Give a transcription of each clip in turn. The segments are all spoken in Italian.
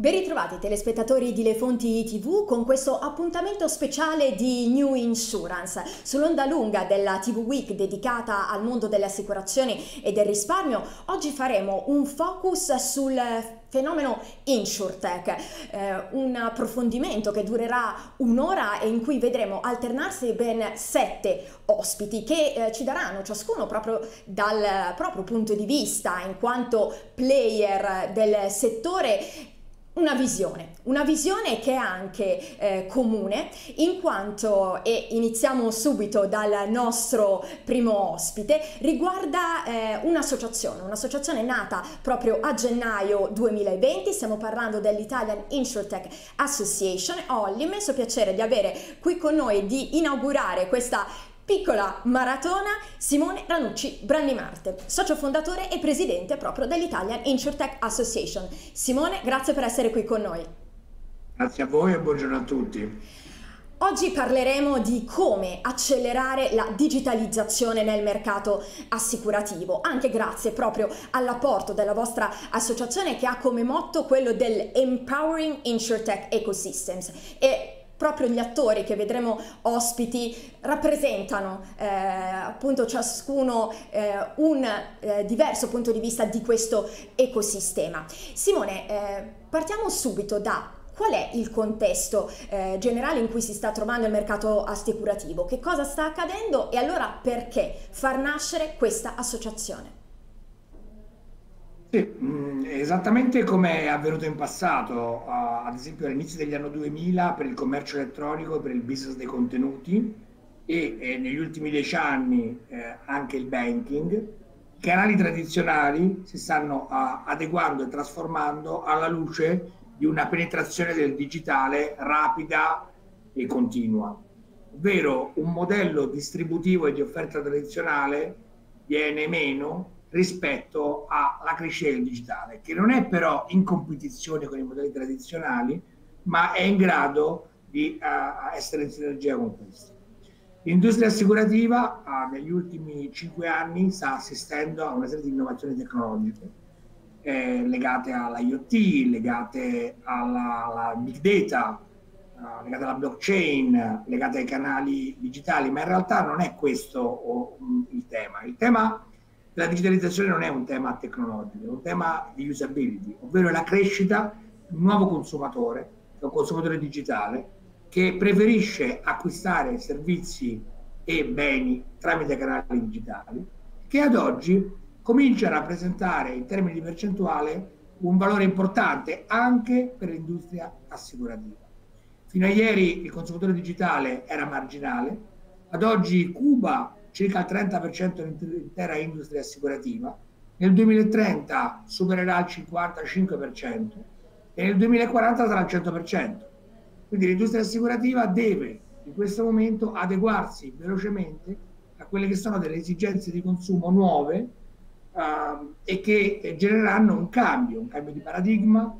Ben ritrovati telespettatori di Le Fonti TV con questo appuntamento speciale di New Insurance. Sull'onda lunga della TV Week dedicata al mondo delle assicurazioni e del risparmio, oggi faremo un focus sul fenomeno InsureTech, un approfondimento che durerà un'ora e in cui vedremo alternarsi ben 7 ospiti che ci daranno ciascuno proprio dal proprio punto di vista in quanto player del settore una visione che è anche comune, in quanto, e iniziamo subito dal nostro primo ospite, riguarda un'associazione nata proprio a gennaio 2020, stiamo parlando dell'Italian InsurTech Association. Ho l'immenso piacere di avere qui con noi, di inaugurare questa piccola maratona, Simone Ranucci Brandimarte, socio fondatore e presidente proprio dell'Italian InsurTech Association. Simone, grazie per essere qui con noi. Grazie a voi e buongiorno a tutti. Oggi parleremo di come accelerare la digitalizzazione nel mercato assicurativo, anche grazie proprio all'apporto della vostra associazione che ha come motto quello del Empowering Insurtech Ecosystems. E proprio gli attori che vedremo ospiti rappresentano appunto ciascuno un diverso punto di vista di questo ecosistema. Simone, partiamo subito da qual è il contesto generale in cui si sta trovando il mercato assicurativo, che cosa sta accadendo e allora perché far nascere questa associazione? Sì, esattamente come è avvenuto in passato, ad esempio all'inizio degli anni 2000 per il commercio elettronico e per il business dei contenuti e negli ultimi 10 anni anche il banking, i canali tradizionali si stanno adeguando e trasformando alla luce di una penetrazione del digitale rapida e continua, ovvero un modello distributivo e di offerta tradizionale viene meno rispetto alla crescita del digitale, che non è però in competizione con i modelli tradizionali, ma è in grado di essere in sinergia con questi. L'industria assicurativa negli ultimi 5 anni sta assistendo a una serie di innovazioni tecnologiche legate all'IoT, legate alla big data, legate alla blockchain, legate ai canali digitali, ma in realtà non è questo il tema. Il tema La digitalizzazione non è un tema tecnologico, è un tema di usability, ovvero la crescita di un nuovo consumatore, un consumatore digitale, che preferisce acquistare servizi e beni tramite canali digitali, che ad oggi comincia a rappresentare in termini di percentuale un valore importante anche per l'industria assicurativa. Fino a ieri il consumatore digitale era marginale, ad oggi cuba circa il 30% dell'intera industria assicurativa, nel 2030 supererà il 55% e nel 2040 sarà il 100%. Quindi l'industria assicurativa deve in questo momento adeguarsi velocemente a quelle che sono delle esigenze di consumo nuove e che genereranno un cambio di paradigma,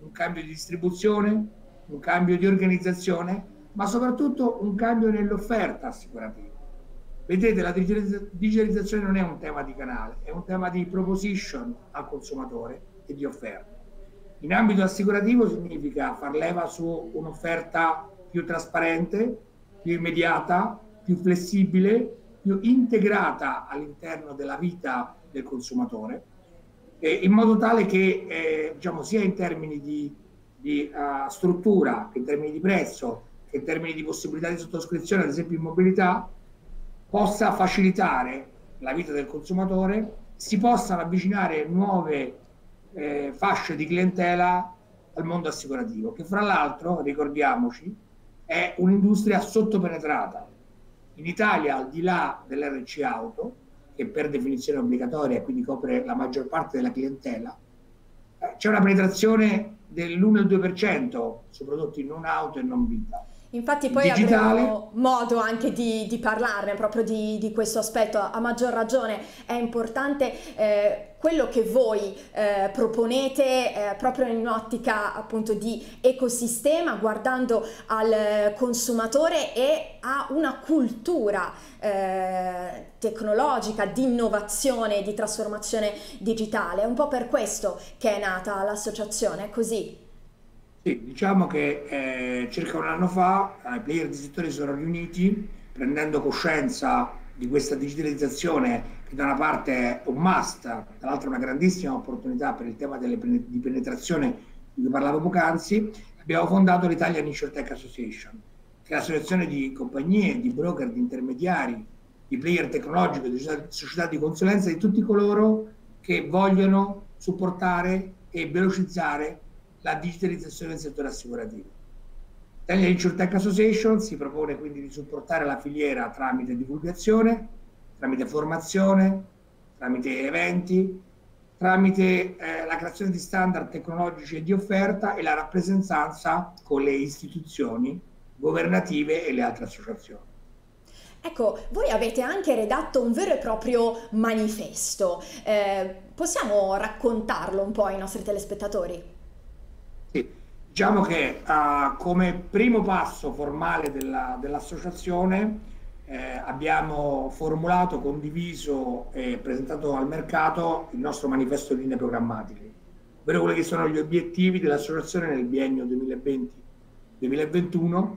un cambio di distribuzione, un cambio di organizzazione, ma soprattutto un cambio nell'offerta assicurativa. Vedete, la digitalizzazione non è un tema di canale, è un tema di proposition al consumatore e di offerta. In ambito assicurativo significa far leva su un'offerta più trasparente, più immediata, più flessibile, più integrata all'interno della vita del consumatore, in modo tale che diciamo, sia in termini di struttura, che in termini di prezzo, che in termini di possibilità di sottoscrizione, ad esempio in mobilità, possa facilitare la vita del consumatore, si possano avvicinare nuove fasce di clientela al mondo assicurativo, che fra l'altro, ricordiamoci, è un'industria sottopenetrata. In Italia, al di là dell'RC Auto, che per definizione è obbligatoria e quindi copre la maggior parte della clientela, c'è una penetrazione dell'1-2% su prodotti non auto e non vita. Infatti poi avremo modo anche di parlarne proprio di questo aspetto. A maggior ragione è importante quello che voi proponete proprio in un'ottica appunto di ecosistema, guardando al consumatore e a una cultura tecnologica, di innovazione, di trasformazione digitale. È un po' per questo che è nata l'associazione, così? Sì, diciamo che circa un anno fa i player del settore si sono riuniti prendendo coscienza di questa digitalizzazione che da una parte è un must, dall'altra una grandissima opportunità per il tema di penetrazione di cui parlavo poc'anzi. Abbiamo fondato l'Italian InsureTech Association, che è l'associazione di compagnie, di broker, di intermediari, di player tecnologico, di società di consulenza, di tutti coloro che vogliono supportare e velocizzare la digitalizzazione del settore assicurativo. L'Italian InsureTech Association si propone quindi di supportare la filiera tramite divulgazione, tramite formazione, tramite eventi, tramite la creazione di standard tecnologici e di offerta e la rappresentanza con le istituzioni governative e le altre associazioni. Ecco, voi avete anche redatto un vero e proprio manifesto. Possiamo raccontarlo un po' ai nostri telespettatori? Sì, diciamo che come primo passo formale dell'associazione abbiamo formulato, condiviso e presentato al mercato il nostro manifesto di linee programmatiche, ovvero quelli che sono gli obiettivi dell'associazione nel biennio 2020-2021,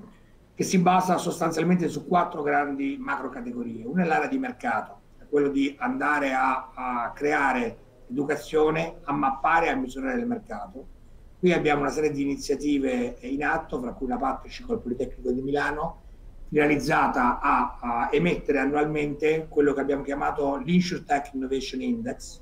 che si basa sostanzialmente su 4 grandi macrocategorie. Una è l'area di mercato, è quello di andare a creare educazione, a mappare e a misurare il mercato. Qui abbiamo una serie di iniziative in atto, fra cui una partnership col Politecnico di Milano, finalizzata a emettere annualmente quello che abbiamo chiamato l'InsureTech Innovation Index,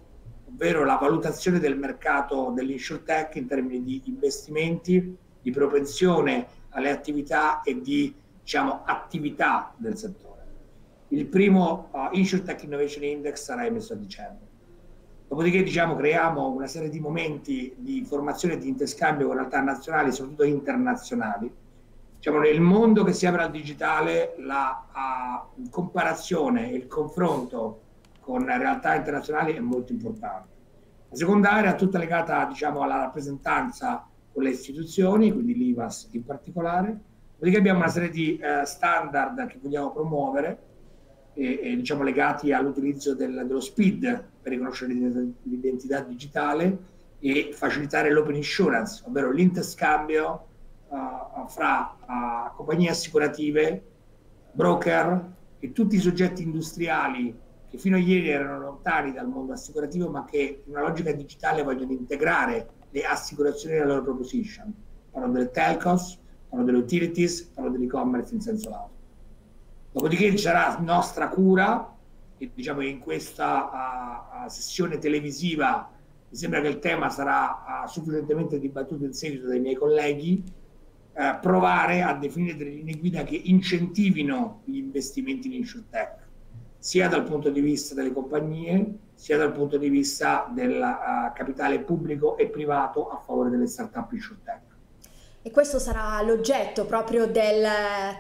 ovvero la valutazione del mercato dell'InsureTech in termini di investimenti, di propensione alle attività e di, diciamo, attività del settore. Il primo InsureTech Innovation Index sarà emesso a dicembre. Dopodiché, diciamo, creiamo una serie di momenti di formazione e di interscambio con realtà nazionali e soprattutto internazionali. Diciamo, nel mondo che si apre al digitale, la comparazione e il confronto con realtà internazionali è molto importante. La seconda area è tutta legata, diciamo, alla rappresentanza con le istituzioni, quindi l'IVAS in particolare. Dopodiché abbiamo una serie di standard che vogliamo promuovere, diciamo, legati all'utilizzo dello SPID per riconoscere l'identità digitale e facilitare l'open insurance, ovvero l'interscambio fra compagnie assicurative, broker e tutti i soggetti industriali che fino a ieri erano lontani dal mondo assicurativo, ma che in una logica digitale vogliono integrare le assicurazioni nella loro proposition. Parlo delle telcos, parlo delle utilities, parlo dell'e-commerce in senso lato. Dopodiché ci sarà nostra cura, e diciamo in questa sessione televisiva mi sembra che il tema sarà sufficientemente dibattuto in seguito dai miei colleghi, provare a definire delle linee guida che incentivino gli investimenti in InsurTech, sia dal punto di vista delle compagnie, sia dal punto di vista del capitale pubblico e privato a favore delle start-up InsurTech. E questo sarà l'oggetto proprio del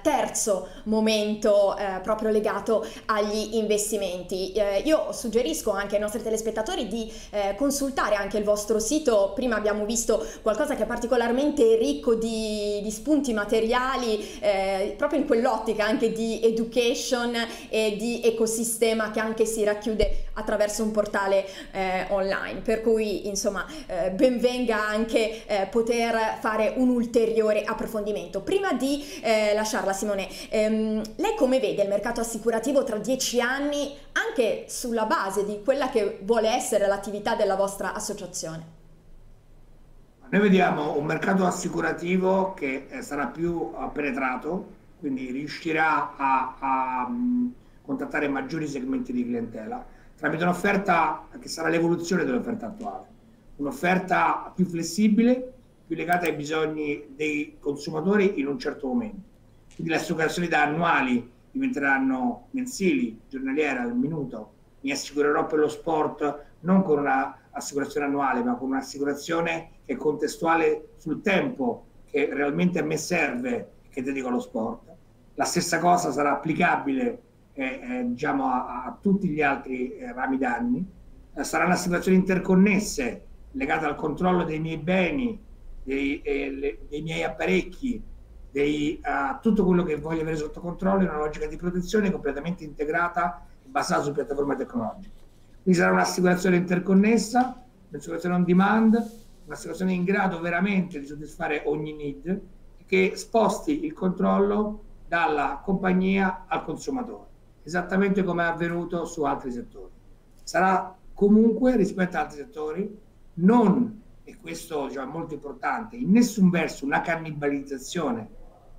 terzo momento proprio legato agli investimenti. Io suggerisco anche ai nostri telespettatori di consultare anche il vostro sito. Prima abbiamo visto qualcosa che è particolarmente ricco di spunti materiali, proprio in quell'ottica anche di education e di ecosistema che anche si racchiude attraverso un portale online. Per cui, insomma, benvenga anche poter fare un ulteriore approfondimento. Prima di lasciarla, Simone, lei come vede il mercato assicurativo tra 10 anni, anche sulla base di quella che vuole essere l'attività della vostra associazione? Noi vediamo un mercato assicurativo che sarà più penetrato, quindi riuscirà a contattare maggiori segmenti di clientela tramite un'offerta che sarà l'evoluzione dell'offerta attuale, un'offerta più flessibile, più legata ai bisogni dei consumatori in un certo momento. Quindi le assicurazioni da annuali diventeranno mensili, giornaliere, al minuto. Mi assicurerò per lo sport non con un'assicurazione annuale, ma con un'assicurazione che è contestuale sul tempo che realmente a me serve e che dedico allo sport. La stessa cosa sarà applicabile diciamo a tutti gli altri rami danni. Saranno assicurazioni interconnesse, legate al controllo dei miei beni, dei miei apparecchi, tutto quello che voglio avere sotto controllo in una logica di protezione completamente integrata e basata su piattaforme tecnologiche. Quindi sarà un'assicurazione interconnessa, un'assicurazione on demand, una situazione in grado veramente di soddisfare ogni need, che sposti il controllo dalla compagnia al consumatore, esattamente come è avvenuto su altri settori. Sarà comunque, rispetto ad altri settori, non, e questo è molto importante, in nessun verso una cannibalizzazione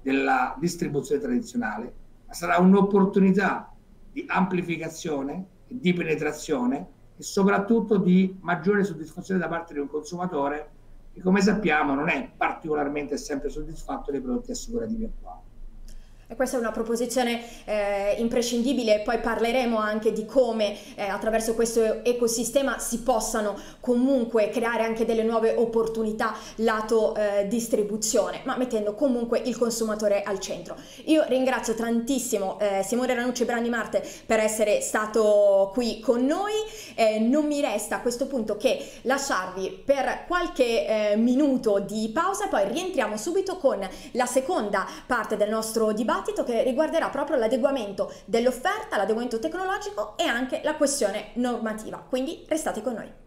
della distribuzione tradizionale, ma sarà un'opportunità di amplificazione, di penetrazione e soprattutto di maggiore soddisfazione da parte di un consumatore che, come sappiamo, non è particolarmente sempre soddisfatto dei prodotti assicurativi attuali. E questa è una proposizione imprescindibile, poi parleremo anche di come attraverso questo ecosistema si possano comunque creare anche delle nuove opportunità lato distribuzione, ma mettendo comunque il consumatore al centro. Io ringrazio tantissimo Simone Ranucci Brandimarte per essere stato qui con noi, non mi resta a questo punto che lasciarvi per qualche minuto di pausa, poi rientriamo subito con la seconda parte del nostro dibattito, che riguarderà proprio l'adeguamento dell'offerta, l'adeguamento tecnologico e anche la questione normativa. Quindi restate con noi.